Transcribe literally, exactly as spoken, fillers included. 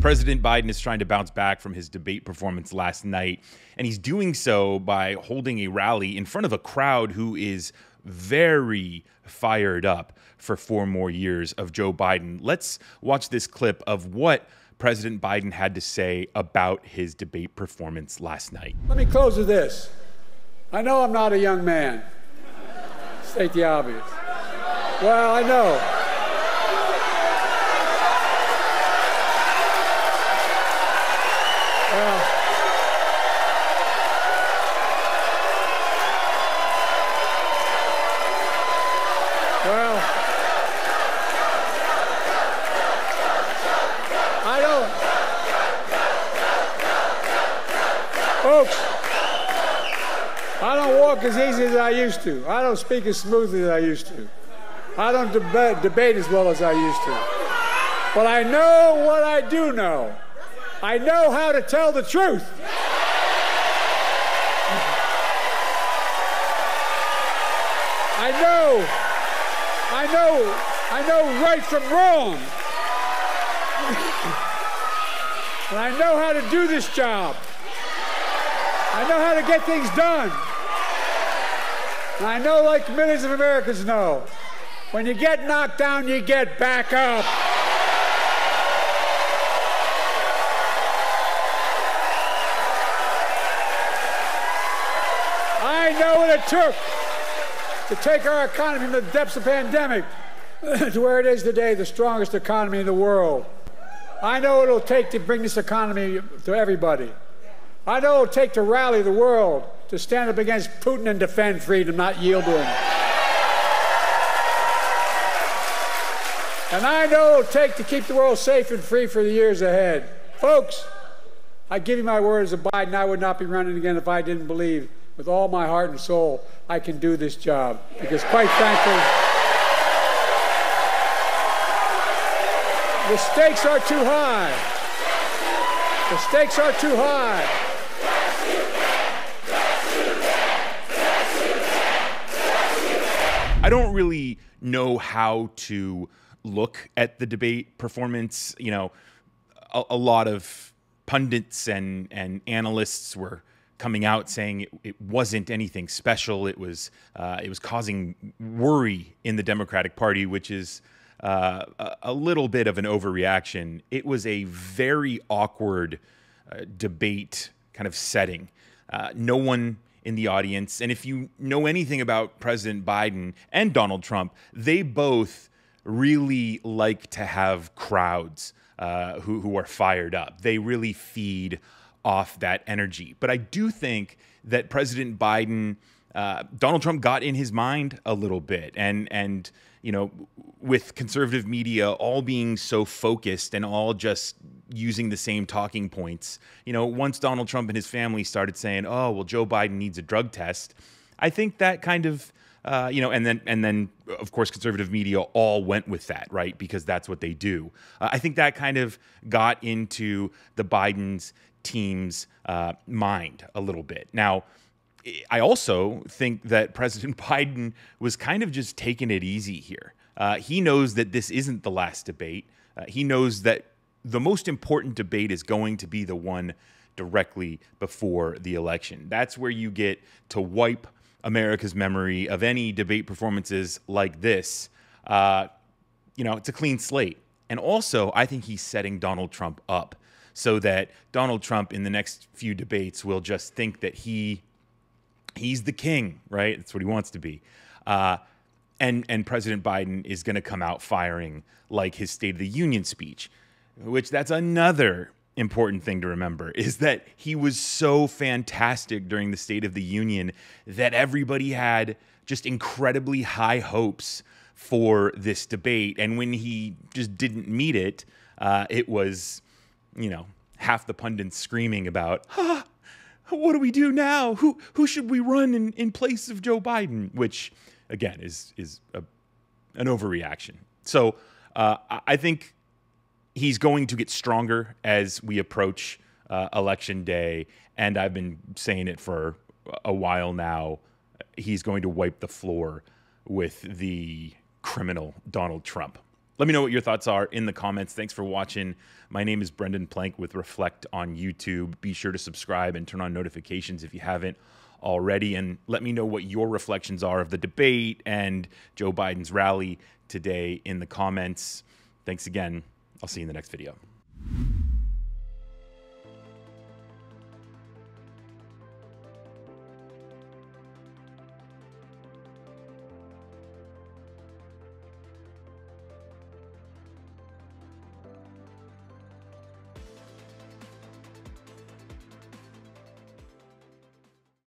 President Biden is trying to bounce back from his debate performance last night, and he's doing so by holding a rally in front of a crowd who is very fired up for four more years of Joe Biden. Let's watch this clip of what President Biden had to say about his debate performance last night. Let me close with this. I know I'm not a young man. State the obvious. Well, I know. Folks, I don't walk as easy as I used to. I don't speak as smoothly as I used to. I don't deb- debate as well as I used to. But I know what I do know. I know how to tell the truth. I know, I know, I know right from wrong. And I know how to do this job. I know how to get things done. And I know, like millions of Americans know, when you get knocked down, you get back up. I know what it took to take our economy from the depths of the pandemic to where it is today, the strongest economy in the world. I know what it'll take to bring this economy to everybody. I know it'll take to rally the world to stand up against Putin and defend freedom, not yield to him. And I know it'll take to keep the world safe and free for the years ahead. Folks, I give you my word as a Biden, I would not be running again if I didn't believe with all my heart and soul I can do this job. Because quite frankly, the stakes are too high. The stakes are too high. I don't really know how to look at the debate performance. You know, a, a lot of pundits and, and analysts were coming out saying it, it wasn't anything special. It was uh, it was causing worry in the Democratic Party, which is uh, a, a little bit of an overreaction. It was a very awkward uh, debate kind of setting. Uh, no one in the audience. And if you know anything about President Biden and Donald Trump, they both really like to have crowds uh, who, who are fired up. They really feed off that energy. But I do think that President Biden, uh, Donald Trump got in his mind a little bit. And, and you know, with conservative media all being so focused and all just using the same talking points, you know, once Donald Trump and his family started saying, "Oh, well, Joe Biden needs a drug test," I think that kind of, uh, you know, and then and then of course conservative media all went with that, right? Because that's what they do. Uh, I think that kind of got into the Biden's team's uh, mind a little bit. Now, I also think that President Biden was kind of just taking it easy here. Uh, he knows that this isn't the last debate. Uh, he knows that the most important debate is going to be the one directly before the election. That's where you get to wipe America's memory of any debate performances like this. Uh, you know, it's a clean slate. And also, I think he's setting Donald Trump up so that Donald Trump in the next few debates will just think that he... he's the king, right? That's what he wants to be. Uh, and, and President Biden is going to come out firing like his State of the Union speech, which that's another important thing to remember, is that he was so fantastic during the State of the Union that everybody had just incredibly high hopes for this debate. And when he just didn't meet it, uh, it was, you know, half the pundits screaming about, "Ah, what do we do now? Who who should we run in, in place of Joe Biden?" Which, again, is is a, an overreaction. So uh, I think he's going to get stronger as we approach uh, Election Day. And I've been saying it for a while now. He's going to wipe the floor with the criminal Donald Trump. Let me know what your thoughts are in the comments. Thanks for watching. My name is Brendan Plank with Reflect on YouTube. Be sure to subscribe and turn on notifications if you haven't already. And let me know what your reflections are of the debate and Joe Biden's rally today in the comments. Thanks again. I'll see you in the next video.